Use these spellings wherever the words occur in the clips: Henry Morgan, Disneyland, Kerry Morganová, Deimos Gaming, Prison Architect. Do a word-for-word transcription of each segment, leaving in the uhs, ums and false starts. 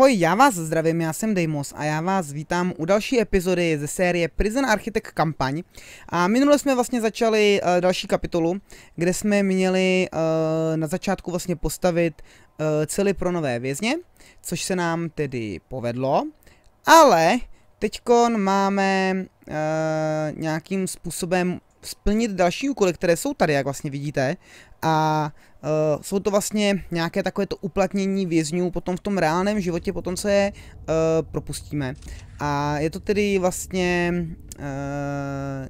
Ahoj, já vás zdravím, já jsem Deimos a já vás vítám u další epizody ze série Prison Architect kampaň. A minule jsme vlastně začali uh, další kapitolu, kde jsme měli uh, na začátku vlastně postavit uh, cely pro nové vězně, což se nám tedy povedlo. Ale teďkon máme uh, nějakým způsobem splnit další úkoly, které jsou tady, jak vlastně vidíte. A uh, jsou to vlastně nějaké takovéto uplatnění vězňů potom v tom reálném životě, potom se je uh, propustíme. A je to tedy vlastně uh,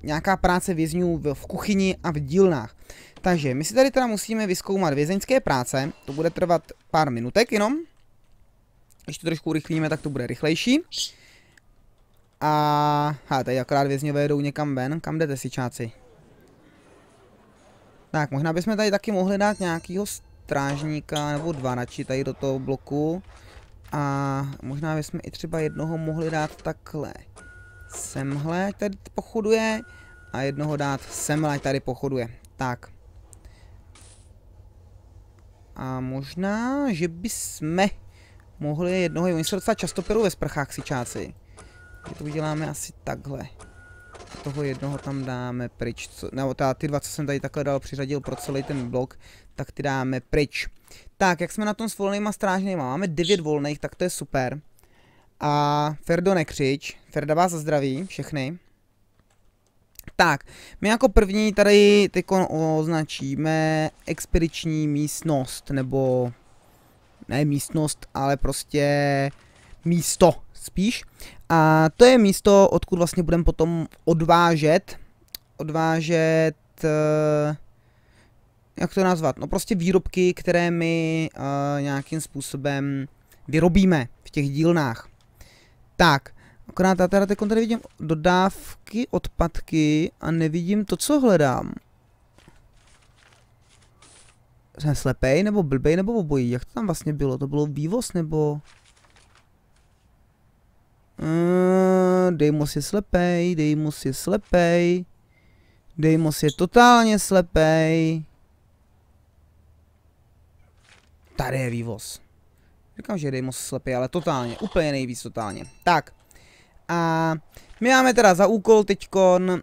nějaká práce vězňů v, v kuchyni a v dílnách. Takže my si tady teda musíme vyzkoumat vězeňské práce, to bude trvat pár minutek jenom. Když to trošku urychlíme, tak to bude rychlejší. A ha, tady akorát vězňové jdou někam ven. Kam jdete, sičáci? Tak, možná bychom tady taky mohli dát nějakýho strážníka nebo dva radši tady do toho bloku. A možná bychom i třeba jednoho mohli dát takhle semhle, ať tady pochoduje. A jednoho dát semhle, ať tady pochoduje. Tak. A možná, že bychom mohli jednoho, oni se docela často perou ve sprchách, sičáci. My to uděláme asi takhle. Toho jednoho tam dáme pryč. Co, nebo teda ty dva, co jsem tady takhle dal, přiřadil pro celý ten blok, tak ty dáme pryč. Tak, jak jsme na tom s volnýma strážnýma? Máme devět volných, tak to je super. A Ferdo, nekřič. Ferda vás zdraví, všechny. Tak, my jako první tady teď označíme expediční místnost, nebo ne místnost, ale prostě místo spíš. A to je místo, odkud vlastně budeme potom odvážet, odvážet, jak to nazvat, no prostě výrobky, které my uh, nějakým způsobem vyrobíme v těch dílnách. Tak, akorát já teda teď tady vidím dodávky, odpadky a nevidím to, co hledám. Jsem slepej, nebo blbej, nebo obojí, jak to tam vlastně bylo, to bylo vývoz, nebo... Mm, Deimos je slepej, Deimos je slepej, Deimos je totálně slepej. Tady je vývoz. Říkám, že je Deimos slepej, ale totálně, úplně nejvíc totálně. Tak, a my máme teda za úkol teďkon uh,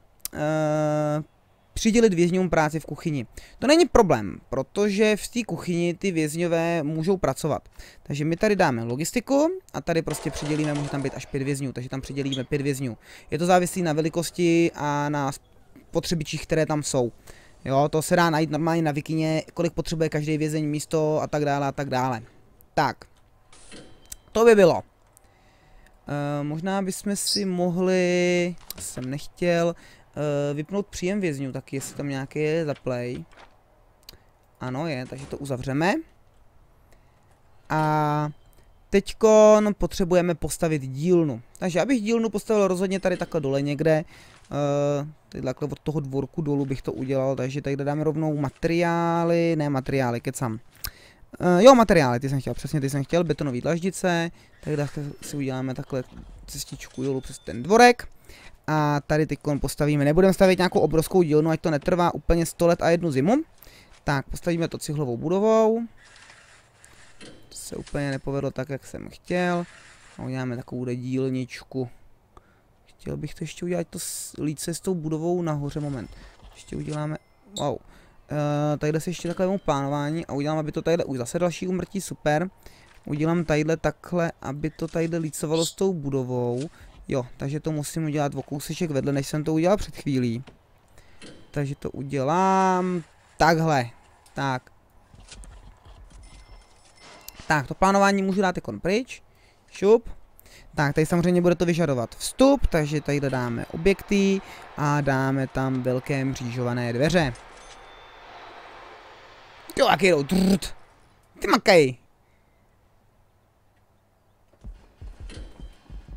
přidělit vězňům práci v kuchyni. To není problém, protože v té kuchyni ty vězňové můžou pracovat. Takže my tady dáme logistiku a tady prostě přidělíme, může tam být až pět vězňů, takže tam přidělíme pět vězňů. Je to závislí na velikosti a na potřebičích, které tam jsou. Jo, to se dá najít normálně na wikině, kolik potřebuje každý vězeň, místo a tak dále a tak dále. Tak, to by bylo. E, možná bychom si mohli, jsem nechtěl, vypnout příjem vězňů, tak jestli tam nějaký je, zaplay. Ano, je, takže to uzavřeme. A teďkon potřebujeme postavit dílnu. Takže já bych dílnu postavil rozhodně tady takhle dole někde. Uh, tady takhle od toho dvorku dolů bych to udělal, takže tady dáme rovnou materiály, ne materiály, kecám. Uh, jo, materiály, ty jsem chtěl, přesně ty jsem chtěl, betonový dlaždice. Tak si uděláme takhle cestičku dolů přes ten dvorek. A tady teď postavíme, nebudeme stavět nějakou obrovskou dílnu, ať to netrvá úplně sto let a jednu zimu. Tak, postavíme to cihlovou budovou. To se úplně nepovedlo tak, jak jsem chtěl. A uděláme takovou dílničku. Chtěl bych to ještě udělat, to líce s tou budovou nahoře, moment. Ještě uděláme, wow. E, tadyhle si ještě takhle plánování a udělám, aby to tadyhle, už zase další umrtí, super. Udělám tadyhle takhle, aby to tadyhle lícovalo s tou budovou. Jo, takže to musím udělat o kouseček vedle, než jsem to udělal před chvílí. Takže to udělám takhle. Tak. Tak, to plánování můžu dát jako pryč. Šup. Tak, tady samozřejmě bude to vyžadovat vstup, takže tady dáme objekty a dáme tam velké mřížované dveře. Jo, jak jdou. Ty makej.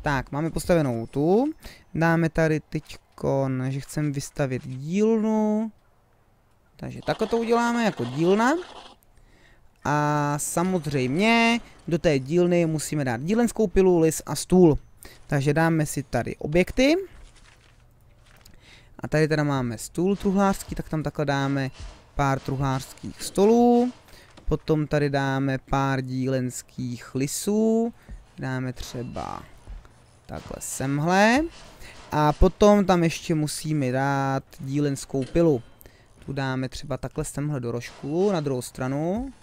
Tak, máme postavenou tu. Dáme tady teďkon, že chceme vystavit dílnu. Takže takhle to uděláme jako dílna. A samozřejmě do té dílny musíme dát dílenskou pilu, lis a stůl. Takže dáme si tady objekty. A tady teda máme stůl truhlářský, tak tam takhle dáme pár truhlářských stolů. Potom tady dáme pár dílenských lisů. dáme třeba takhle semhle. A potom tam ještě musíme dát dílenskou pilu. Tu dáme třeba takhle semhle do rožku, na druhou stranu.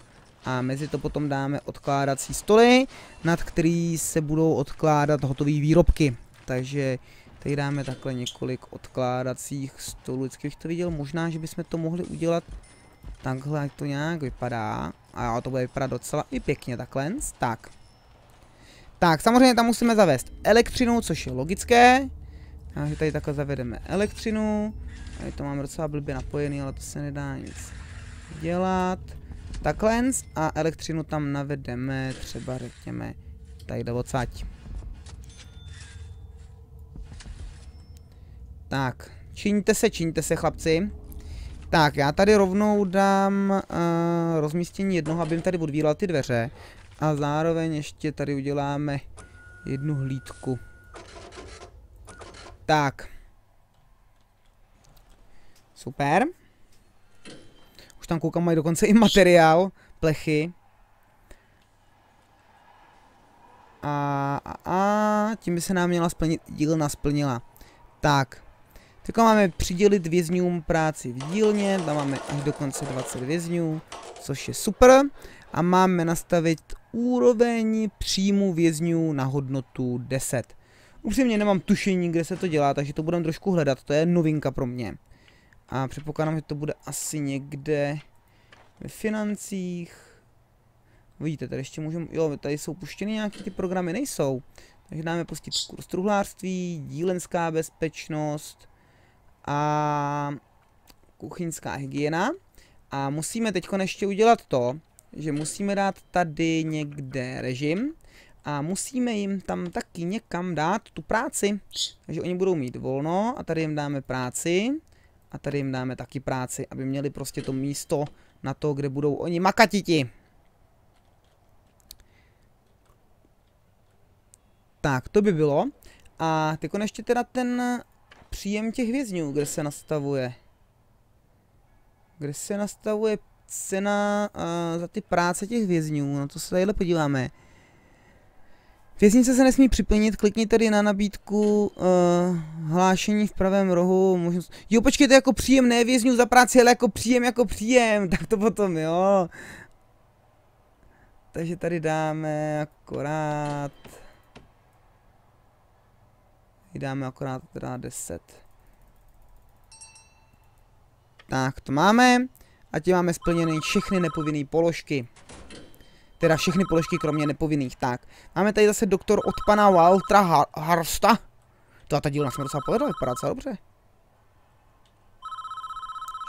A mezi to potom dáme odkládací stoly, nad který se budou odkládat hotové výrobky. Takže tady dáme takhle několik odkládacích stolů. Vždycky bych to viděl, možná, že bychom to mohli udělat takhle, jak to nějak vypadá. A to bude vypadat docela i pěkně takhle. Tak. Tak, samozřejmě tam musíme zavést elektřinu, což je logické. Takže tady takhle zavedeme elektřinu. Tady to máme docela blbě napojený, ale to se nedá nic dělat. Takhle a elektřinu tam navedeme třeba řekněme tady odsaď. Tak, čiňte se, čiňte se chlapci. Tak, já tady rovnou dám uh, rozmístění jednoho, abym tady odvíral ty dveře. A zároveň ještě tady uděláme jednu hlídku. Tak. Super. Už tam koukám, mají dokonce i materiál, plechy. A, a, a tím by se nám měla splnit, dílna splnila. Tak. Tak máme přidělit vězňům práci v dílně, tam máme až dokonce dvacet vězňů, což je super. A máme nastavit úroveň příjmu vězňů na hodnotu deset. Upřímně nemám tušení, kde se to dělá, takže to budeme trošku hledat, to je novinka pro mě. A předpokládám, že to bude asi někde ve financích. Vidíte, tady ještě můžeme, jo, tady jsou puštěny nějaké ty programy, nejsou. Takže dáme pustit kurz truhlářství, dílenská bezpečnost a kuchyňská hygiena. A musíme teď ještě udělat to, že musíme dát tady někde režim a musíme jim tam taky někam dát tu práci. Takže oni budou mít volno a tady jim dáme práci a tady jim dáme taky práci, aby měli prostě to místo na to, kde budou oni makatiti. Tak, to by bylo. A teď ještě teda ten příjem těch vězňů, kde se nastavuje. Kde se nastavuje cena uh, za ty práce těch vězňů. No to se tadyhle podíváme. Věznice se nesmí připlnit, klikni tady na nabídku uh, hlášení v pravém rohu. Možnost... Jo, počkejte, jako příjem ne vězňů za práci, ale jako příjem, jako příjem. Tak to potom, jo. Takže tady dáme akorát... Dáme akorát teda deset. Tak to máme. A tím máme splněny všechny nepovinné položky. Teda všechny položky kromě nepovinných. Tak. Máme tady zase doktor od pana Waltera Har Harsta. To a ta dílna jsme docela povedla, vypadá docela dobře.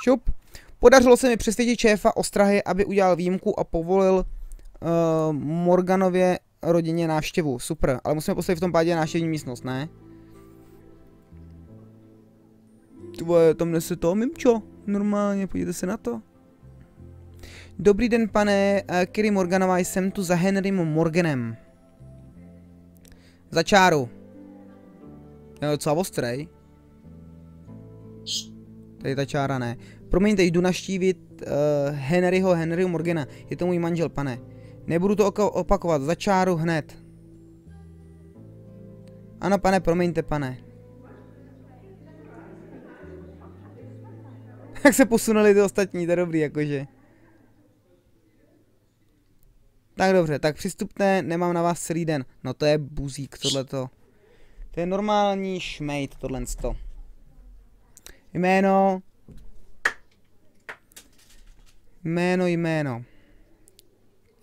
Šup. Podařilo se mi přesvědčit šéfa ostrahy, aby udělal výjimku a povolil uh, Morganově rodině návštěvu. Super, ale musíme postavit v tom pádě návštěvní místnost, ne? Tvoje, tam nese to mimčo, normálně, podívejte se na to. Dobrý den, pane Kerry Morganová, jsem tu za Henrym Morganem. Za čáru. Jo, docela ostrej. Tady ta čára ne. Promiňte, jdu naštívit uh, Henryho, Henryho Morgana. Je to můj manžel, pane. Nebudu to opakovat, za čáru hned. Ano, pane, promiňte, pane. Jak se posunuli ty ostatní, to je dobrý, jakože. Tak dobře, tak přistupte, nemám na vás celý den. No to je buzík, tohleto. To je normální šmejt, tohleto. Jméno. Jméno, jméno.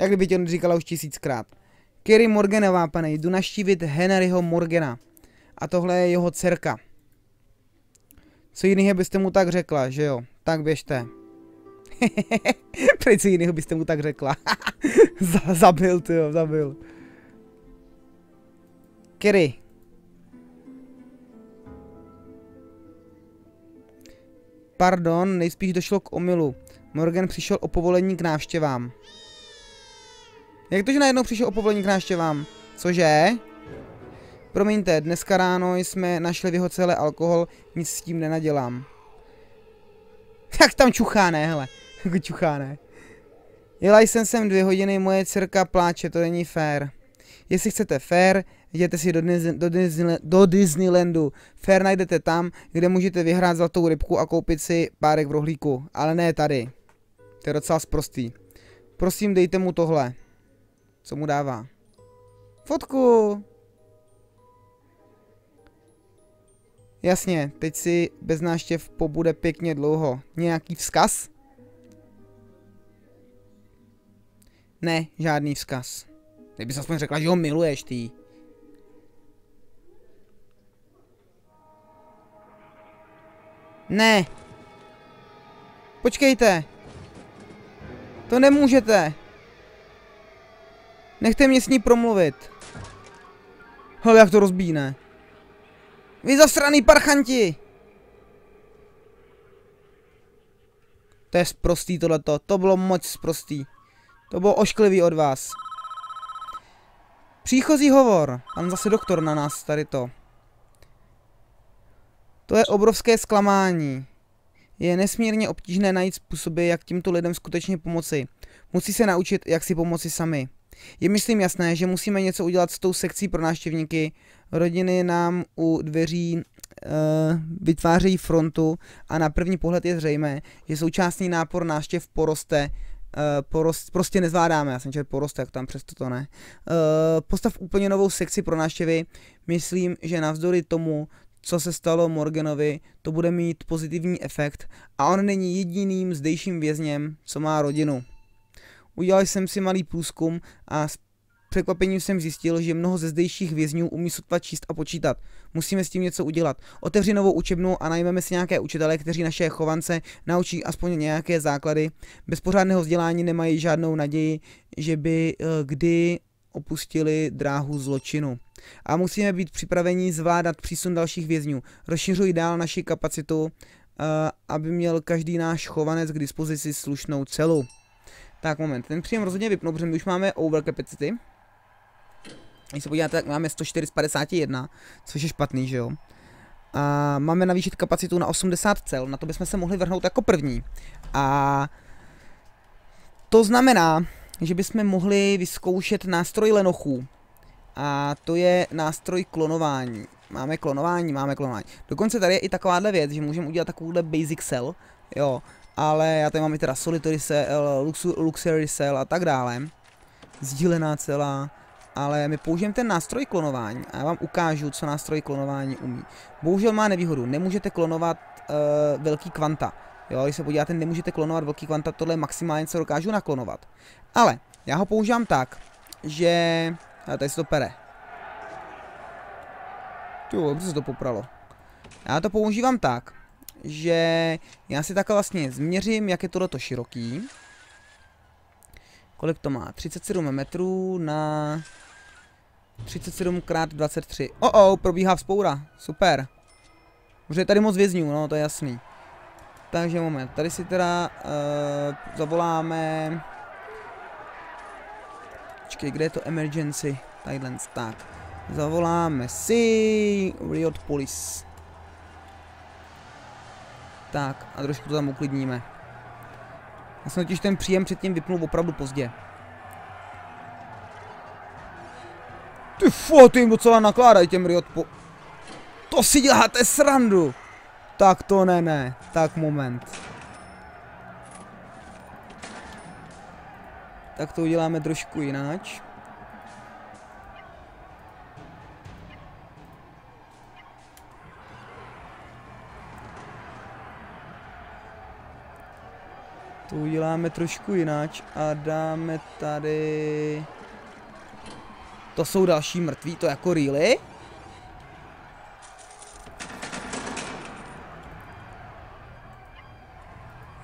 Jak kdyby tě říkala už tisíckrát. Kerry Morganová, pane, jdu naštívit Henryho Morgana. A tohle je jeho dcerka. Co jiného byste mu tak řekla, že jo? Tak běžte. Proč co jiného byste mu tak řekla? Zabil, ty jo, zabil. Kerry. Pardon, nejspíš došlo k omylu. Morgan přišel o povolení k návštěvám. Jak to, že najednou přišel o povolení k návštěvám? Cože? Promiňte, dneska ráno jsme našli v jeho celé alkohol, nic s tím nenadělám. Tak tam čuchá, ne, hele. Jako čuchá, ne. Jela jsem sem dvě hodiny, moje dcerka pláče, to není fér. Jestli chcete fair, jděte si do, Disney, do, Disney, do Disneylandu. Fair najdete tam, kde můžete vyhrát zlatou rybku a koupit si párek v rohlíku. Ale ne tady. To je docela sprostý. Prosím, dejte mu tohle. Co mu dává? Fotku! Jasně, teď si bez náštěv pobude pěkně dlouho. Nějaký vzkaz? Ne, žádný vzkaz. Kdyby jsi aspoň řekla, že ho miluješ, ty. Ne. Počkejte. To nemůžete. Nechte mě s ní promluvit. Hele, jak to rozbíjne. Vy zasraný parchanti! To je sprostý tohleto, to bylo moc sprostý. To bylo ošklivý od vás. Příchozí hovor. Pan zase doktor na nás tady to. To je obrovské zklamání. Je nesmírně obtížné najít způsoby, jak těmto lidem skutečně pomoci. Musí se naučit, jak si pomoci sami. Je myslím jasné, že musíme něco udělat s tou sekcí pro návštěvníky. Rodiny nám u dveří e, vytvářejí frontu a na první pohled je zřejmé, že současný nápor návštěv poroste. Uh, porost, prostě nezvládáme, já jsem četl porost, jak tam přesto to ne. Uh, postav úplně novou sekci pro návštěvy. Myslím, že navzdory tomu, co se stalo Morganovi, to bude mít pozitivní efekt a on není jediným zdejším vězněm, co má rodinu. Udělal jsem si malý průzkum a s překvapením jsem zjistil, že mnoho ze zdejších vězňů umí sotva číst a počítat. Musíme s tím něco udělat. Otevři novou učebnu a najmeme si nějaké učitele, kteří naše chovance naučí aspoň nějaké základy. Bez pořádného vzdělání nemají žádnou naději, že by kdy opustili dráhu zločinu. A musíme být připraveni zvládat přísun dalších vězňů. Rozšiřuj dál naši kapacitu, aby měl každý náš chovanec k dispozici slušnou celu. Tak moment, ten příjem rozhodně vypnu, protože my už máme overcapacity. Když se podíváte, tak máme sto čtyři z padesáti jedné, což je špatný, že jo? A máme navýšit kapacitu na osmdesát cel, na to bychom se mohli vrhnout jako první. A to znamená, že bychom mohli vyzkoušet nástroj lenochů. A to je nástroj klonování. Máme klonování, máme klonování. Dokonce tady je i takováhle věc, že můžeme udělat takovouhle basic cell, jo? Ale já tady mám i teda solitary cell, luxu, luxury cell a tak dále. Sdílená cela. Ale my použijeme ten nástroj klonování a já vám ukážu, co nástroj klonování umí. Bohužel má nevýhodu, nemůžete klonovat uh, velký kvanta. Jo, když se podíváte, nemůžete klonovat velký kvanta, tohle je maximálně, co dokážu naklonovat. Ale já ho používám tak, že... A tady se to pere. Jo, dobře se to popralo. Já to používám tak, že já si takhle vlastně změřím, jak je tohleto široký. Kolik to má? třicet sedm metrů na... třicet sedm krát dvacet tři. Oh, oh, probíhá vzpoura. Super. Už je tady moc vězňů, no, to je jasný. Takže moment, tady si teda uh, zavoláme... Počkej, kde je to emergency? Tadyhle, tak. Zavoláme si... Riot Police. Tak, a trošku to tam uklidníme. Já jsem totiž ten příjem předtím vypnul opravdu pozdě. Ty fo, ty jim docela nakládají těm Riot po... To si děláte srandu! Tak to ne, ne. Tak moment. Tak to uděláme trošku jináč. To uděláme trošku jináč a dáme tady... To jsou další mrtví, to jako really?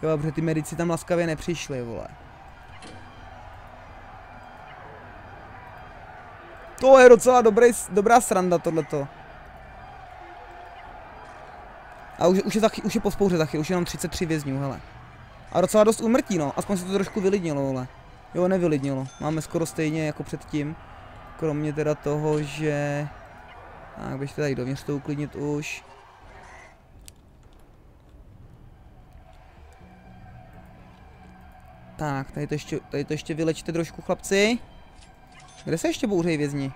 Jo, protože ty medici tam laskavě nepřišli, vole. To je docela dobrý, dobrá sranda tohleto. A už, už, je, už je po spouře za chvíli, už je jenom třicet tři vězňů, hele. A docela dost úmrtí, no. Aspoň se to trošku vylidnilo, ale. Jo, nevylidnilo. Máme skoro stejně jako předtím. Kromě teda toho, že... Tak, běžte tady dovnitř to uklidnit už. Tak, tady to ještě, tady to ještě vylečte trošku, chlapci. Kde se ještě bouřejí vězni?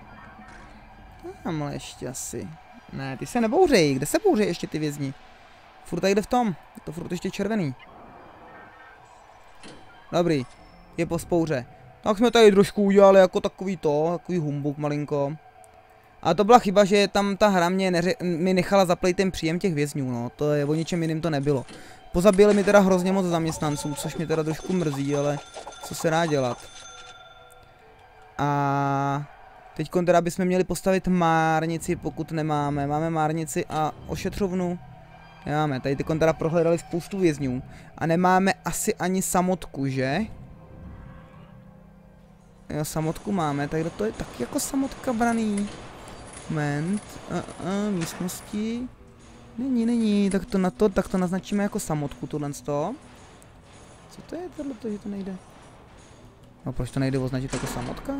Tamhle ještě asi. Ne, ty se nebouřejí. Kde se bouřejí ještě ty vězni? Furt tady jde v tom. Je to furt ještě červený. Dobrý. Je po spouře. Tak jsme tady trošku udělali jako takový to, takový humbuk malinko. A to byla chyba, že tam ta hra mě neře mi nechala zaplejt ten příjem těch vězňů, no. To je, o ničem jiným to nebylo. Pozabili mi teda hrozně moc zaměstnanců, což mě teda trošku mrzí, ale co se dá dělat. A teďkon teda bychom měli postavit márnici, pokud nemáme. Máme márnici a ošetřovnu. Nemáme, tady teďkon teda prohledali spoustu vězňů. A nemáme asi ani samotku, že? Jo, samotku máme, tak to je tak jako samotka braný. Moment, uh, uh, místnosti. Není, není, tak to na to, tak to naznačíme jako samotku, tohle z toho. Co to je tohleto, že to nejde? No proč to nejde označit jako samotka?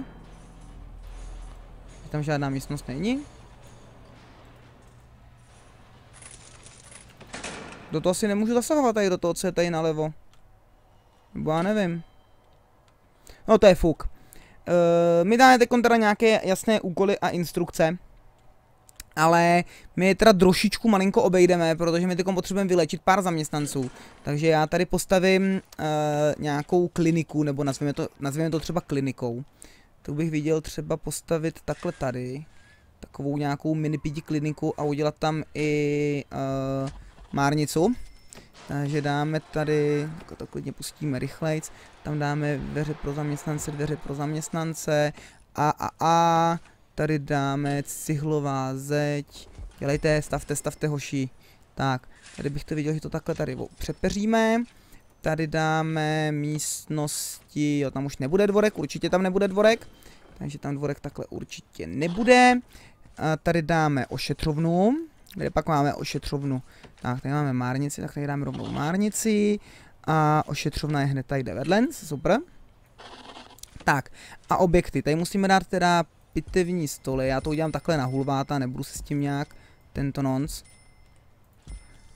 Tam žádná místnost není. Do toho asi nemůžu zasahovat tady do toho, co je tady nalevo. Nebo já nevím. No to je fuk. Uh, my dáme teď teda nějaké jasné úkoly a instrukce. Ale my je teda trošičku malinko obejdeme, protože my teď potřebujeme vyléčit pár zaměstnanců. Takže já tady postavím uh, nějakou kliniku, nebo nazveme to, nazveme to třeba klinikou. To bych viděl třeba postavit takhle tady. Takovou nějakou mini pidi kliniku a udělat tam i uh, márnicu. Takže dáme tady, to klidně pustíme rychlejc, tam dáme dveře pro zaměstnance, dveře pro zaměstnance a a a, tady dáme cihlová zeď, dělejte, stavte, stavte hoši, tak, tady bych to viděl, že to takhle tady přepeříme, tady dáme místnosti, jo tam už nebude dvorek, určitě tam nebude dvorek, takže tam dvorek takhle určitě nebude, a tady dáme ošetřovnu. Kde pak máme ošetřovnu? Tak, tady máme márnici, tak tady dáme rovnou márnici. A ošetřovna je hned tady jde vedle, super. Tak, a objekty, tady musíme dát teda pitevní stoly, já to udělám takhle na hulváta, nebudu si s tím nějak tento nonc.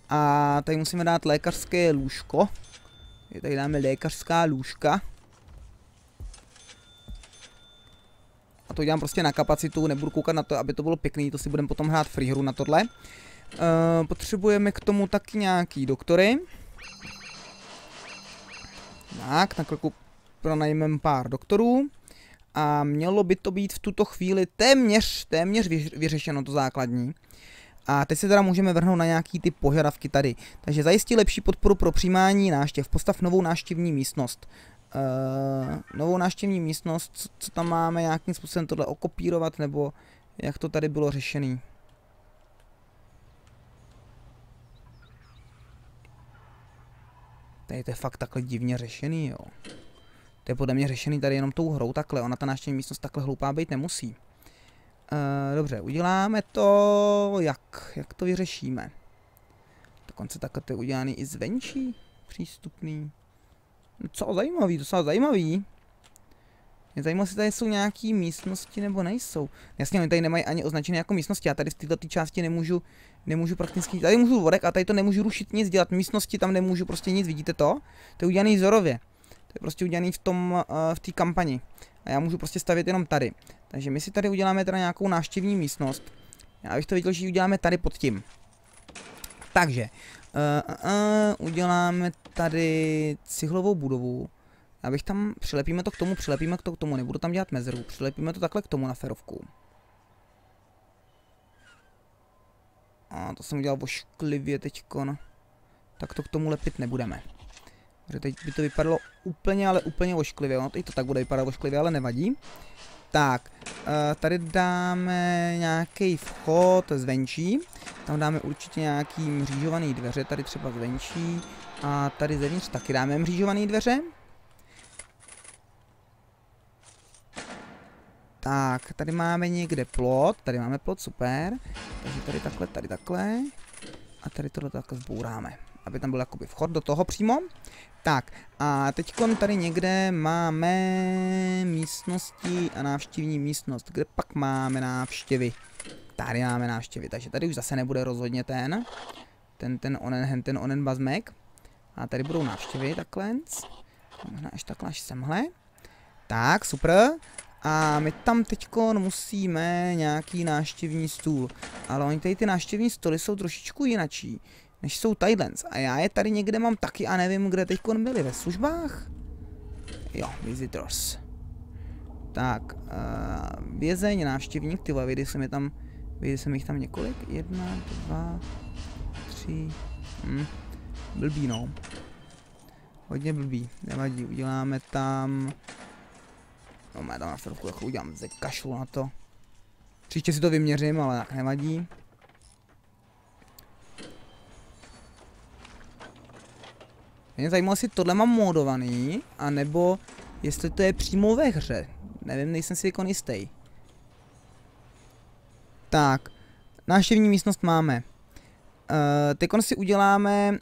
A tady musíme dát lékařské lůžko. Tady dáme lékařská lůžka. A to dělám prostě na kapacitu, nebudu koukat na to, aby to bylo pěkný, to si budeme potom hrát free hru na tohle. E, potřebujeme k tomu taky nějaký doktory. Tak, na kliku pronajmeme pár doktorů. A mělo by to být v tuto chvíli téměř, téměř vyřešeno to základní. A teď se teda můžeme vrhnout na nějaký ty požadavky tady. Takže zajistí lepší podporu pro přijímání náštěv. Postav novou náštěvní místnost. Uh, novou návštěvní místnost, co, co tam máme, nějakým způsobem tohle okopírovat, nebo jak to tady bylo řešený. Tady to je fakt takhle divně řešený, jo. To je podle mě řešený tady jenom tou hrou takhle, ona ta návštěvní místnost takhle hloupá být nemusí. Uh, dobře, uděláme to, jak, jak to vyřešíme. Dokonce takhle to je udělaný i zvenčí, přístupný. Co zajímavý, docela zajímavý. Mě zajímalo, jestli tady jsou nějaké místnosti nebo nejsou. Jasně, oni tady nemají ani označené jako místnosti. Já tady z této části nemůžu, nemůžu prakticky. Tady můžu dvorek a tady to nemůžu rušit nic, dělat místnosti, tam nemůžu prostě nic, vidíte to? To je udělaný vzorově. To je prostě udělaný v tom, v té kampani. A já můžu prostě stavět jenom tady. Takže my si tady uděláme teda nějakou návštěvní místnost. Já bych to viděl, že ji uděláme tady pod tím. Takže. Uh, uh, uh, uděláme tady cihlovou budovu. Já bych tam přilepíme to k tomu, přilepíme to k tomu, nebudu tam dělat mezeru, přilepíme to takhle k tomu na ferovku. A to jsem udělal ošklivě teďkon. Tak to k tomu lepit nebudeme. Protože teď by to vypadalo úplně, ale úplně ošklivě. No, teď to tak bude vypadat ošklivě, ale nevadí. Tak, tady dáme nějaký vchod zvenčí, tam dáme určitě nějaký mřížovaný dveře, tady třeba zvenčí a tady zevnitř taky dáme mřížovaný dveře. Tak, tady máme někde plot, tady máme plot, super, takže tady takhle, tady takhle a tady tohle takhle zbouráme, aby tam byl jakoby vchod do toho přímo. Tak, a teďkon tady někde máme místnosti a návštěvní místnost. Kde pak máme návštěvy? Tady máme návštěvy, takže tady už zase nebude rozhodně ten. Ten, ten, onen, hen, ten, onen bazmek. A tady budou návštěvy, takhle. Možná až takhle, až semhle. Tak, super. A my tam teďkon musíme nějaký náštěvní stůl. Ale oni tady ty náštěvní stoly jsou trošičku jinačí, než jsou tajdlens. A já je tady někde mám taky a nevím, kde teďkon byli. Ve službách? Jo, visitors. Tak, uh, vězeň, návštěvník, ty vole, jsem je tam, viděl jsem jich tam několik, jedna, dva, tři, hm, blbý no, hodně blbý, nevadí, uděláme tam, no má tam na chvilku, jako udělám ze kašlu na to, příště si to vyměřím, ale tak nevadí. Mě zajímalo, jestli tohle mám módovaný, anebo jestli to je přímo ve hře. Nevím, nejsem si jako jistý. Tak, návštěvní místnost máme. Uh, teďkon si uděláme...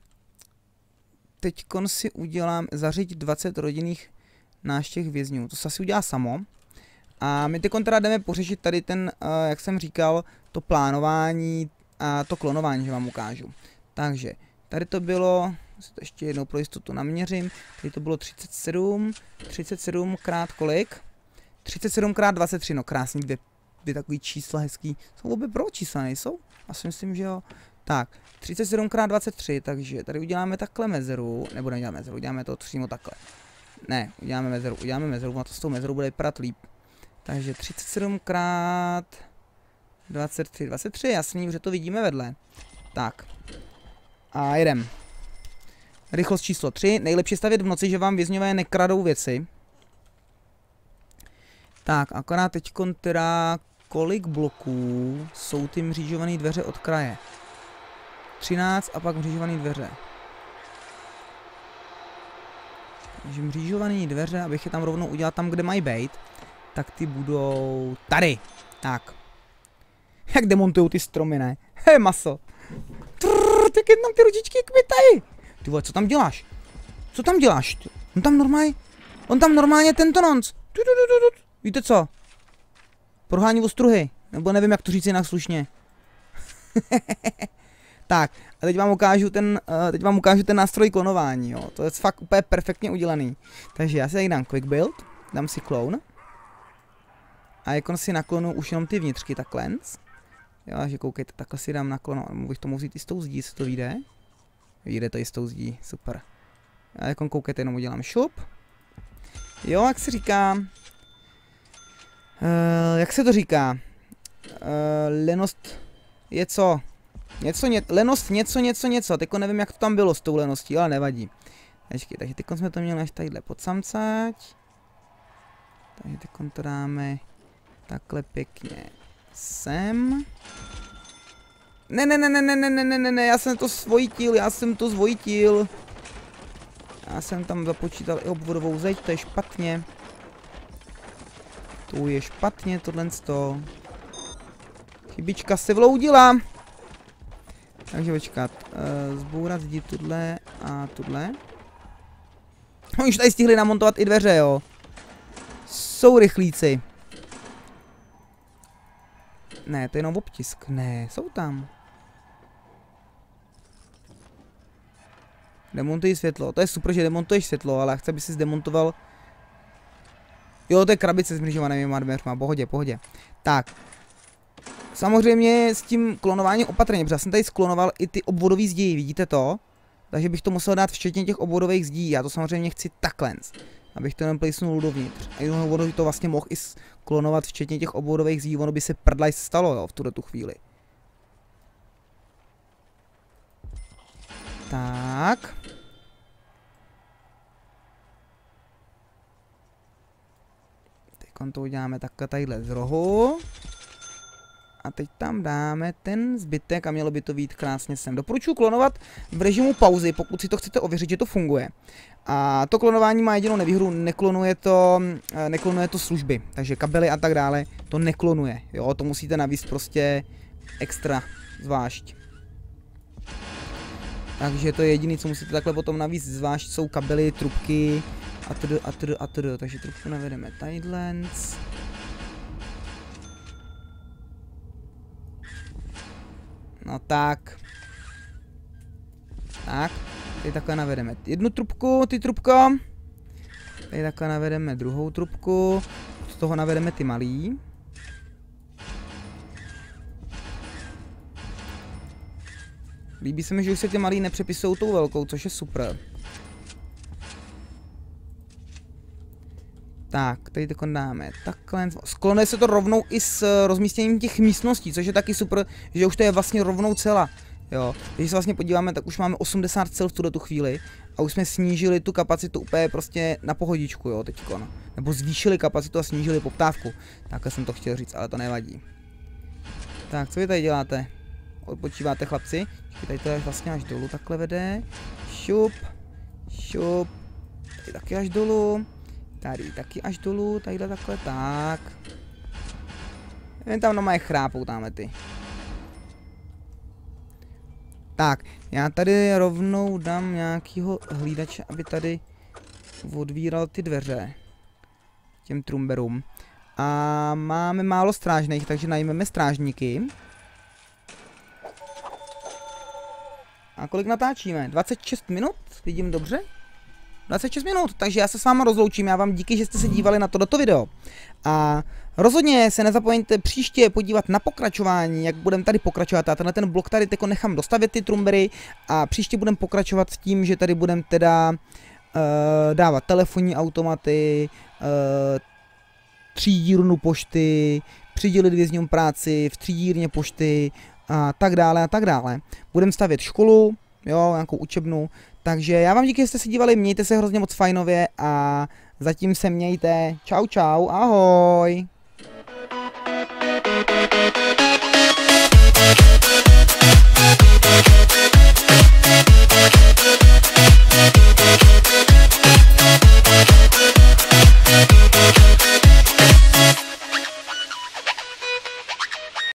Teďkon si udělám zařiď dvacet rodinných návštěv vězňů. To se asi udělá samo. A my teďkon teda jdeme pořešit tady ten, uh, jak jsem říkal, to plánování a to klonování, že vám ukážu. Takže, tady to bylo... Si to ještě jednou pro jistotu naměřím. Tady to bylo třicet sedm. třicet sedm krát kolik? třicet sedm krát dvacet tři. No krásný, dvě, dvě takový čísla hezký. Jsou obě pro čísla, nejsou? Asi myslím, že jo. Tak, třicet sedm krát dvacet tři, takže tady uděláme takhle mezeru. Nebo neuděláme mezeru, uděláme to přímo takhle. Ne, uděláme mezeru, uděláme mezeru, a to s tou mezerou bude vypadat líp. Takže třicet sedm krát dvacet tři. dvacet tři, jasný, že to vidíme vedle. Tak. A jedem. Rychlost číslo tři. Nejlepší stavět v noci, že vám vězňové nekradou věci. Tak, akorát teďkon teda kolik bloků jsou ty mřížované dveře od kraje. třináct a pak mřížované dveře. Takže mřížované dveře, abych je tam rovnou udělal tam, kde mají být, tak ty budou tady. Tak. Jak demontují ty stromy, ne? Hej, maso. Trrr, tak je tam ty ručičky kmitají. Ty vole, co tam děláš? Co tam děláš? On tam normálně, on tam normálně tento nonc. Víte co? Prohání ostruhy. Nebo nevím, jak to říct jinak slušně. Tak, a teď vám ukážu ten, uh, teď vám ukážu ten nástroj klonování, jo. To je fakt úplně perfektně udělaný. Takže já si tady dám quick build, dám si clone. A jako si naklonu už jenom ty vnitřky, tak lens. Jo, že koukejte, takhle si dám naklonu. Bych to mohl vzít i s tou zdí, co to vyjde. Vyjde to i s tou zdí, super. A jako koukejte, jenom udělám šup. Jo, jak se říká... Uh, jak se to říká? Uh, lenost... Je co? Něco, ně, lenost, něco, něco, něco. Teďko nevím, jak to tam bylo s tou leností, ale nevadí. Ačkej, takže teďko jsme to měli až tadyhle pod samcať. Takže teďko to dáme takhle pěkně sem. Ne, ne, ne, ne, ne, ne, ne, ne, ne, já jsem to svojitil, já jsem to zvojitil. Já jsem tam započítal i obvodovou zeď, to je špatně. To je špatně, tohle to. Chybička se vloudila. Takže počkat, zbourat zdi tuhle a tuhle. Oni už tady stihli namontovat i dveře, jo. Jsou rychlíci. Ne, to je jenom obtisk, ne, jsou tam. Demontuj světlo, to je super, že demontuješ světlo, ale chci, aby si zdemontoval... Jo, to je krabice s mřížovanými dveřma, pohodě, pohodě. Tak. Samozřejmě s tím klonováním opatrně, protože já jsem tady sklonoval i ty obvodové zdi, vidíte to? Takže bych to musel dát včetně těch obvodových zdí, já to samozřejmě chci takhle, abych to jenom plejsnul dovnitř. A jenom ono by to vlastně mohl i sklonovat včetně těch obvodových zdí, ono by se prdlaj stalo, jo, v tuhle tu chvíli. Tak. Teď to uděláme takhle tadyhle z rohu. A teď tam dáme ten zbytek a mělo by to být krásně sem. Doporučuji klonovat v režimu pauzy, pokud si to chcete ověřit, že to funguje. A to klonování má jedinou nevýhodu, neklonuje to, neklonuje to služby, takže kabely a tak dále to neklonuje. Jo, to musíte navíc prostě extra zvlášť. Takže to je jediné, co musíte takhle potom navíc zvlášť, jsou kabely, trubky a td, a td, a td. Takže trubku navedeme tadyhlens. No tak. Tak. Tady takhle navedeme jednu trubku, ty trubko. Tady takhle navedeme druhou trubku. toho navedeme ty malý. Líbí se mi, že už se ty malý nepřepisou tou velkou, což je super. Tak, tady to dáme takhle. Sklonuje se to rovnou i s rozmístěním těch místností, což je taky super, že už to je vlastně rovnou cela. Jo, když se vlastně podíváme, tak už máme osmdesát cel v tuhle tu chvíli a už jsme snížili tu kapacitu úplně prostě na pohodičku, jo, teďko, no. Nebo zvýšili kapacitu a snížili poptávku. Takhle jsem to chtěl říct, ale to nevadí. Tak, co vy tady děláte? Odpočíváte, chlapci? Tady to je vlastně až dolů, takhle vede. Šup, šup, tady taky až dolů. Tady taky až dolů, tadyhle takhle, tak. Jen tam normálně chrápou tamhle ty. Tak, já tady rovnou dám nějakýho hlídače, aby tady odvíral ty dveře. Těm trumberům. A máme málo strážných, takže najmeme strážníky. A kolik natáčíme? dvacet šest minut? Vidím dobře? dvacet šest minut, takže já se s váma rozloučím, já vám díky, že jste se dívali na toto video. A rozhodně se nezapomeňte příště podívat na pokračování, jak budeme tady pokračovat. Já tenhle ten blok tady teko nechám dostavět ty trumbery a příště budeme pokračovat s tím, že tady budeme teda uh, dávat telefonní automaty, uh, třídírnu pošty, přidělit vězňům práci v třídírně pošty a tak dále a tak dále. Budeme stavět školu, jo, nějakou učebnu. Takže já vám díky, že jste se dívali, mějte se hrozně moc fajnově a zatím se mějte. Čau, čau, ahoj.